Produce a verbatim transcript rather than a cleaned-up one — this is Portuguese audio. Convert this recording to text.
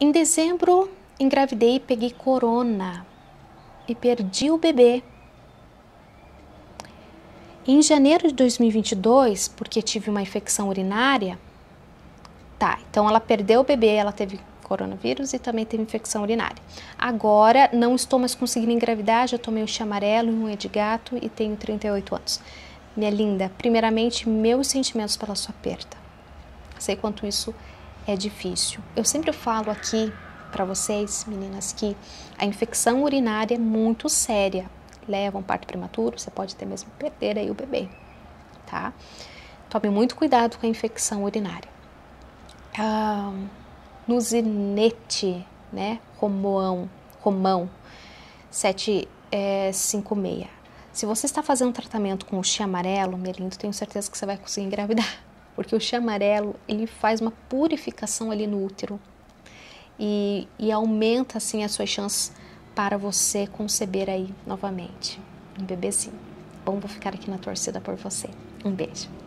Em dezembro, engravidei e peguei corona e perdi o bebê. Em janeiro de dois mil e vinte e dois, porque tive uma infecção urinária, tá, então ela perdeu o bebê, ela teve coronavírus e também teve infecção urinária. Agora, não estou mais conseguindo engravidar, já tomei um chá amarelo, unha de gato e tenho trinta e oito anos. Minha linda, primeiramente, meus sentimentos pela sua perda. Sei quanto isso é difícil. Eu sempre falo aqui para vocês, meninas, que a infecção urinária é muito séria. Leva um parto prematuro, você pode até mesmo perder aí o bebê, tá? Tome muito cuidado com a infecção urinária. Ah, Nuzinete, né? Romão, Romão sete cinco seis. Se você está fazendo um tratamento com o chá amarelo, meu lindo, tenho certeza que você vai conseguir engravidar. Porque o chá amarelo, ele faz uma purificação ali no útero. E, e aumenta, assim, as suas chances para você conceber aí novamente um bebezinho. Bom, vou ficar aqui na torcida por você. Um beijo.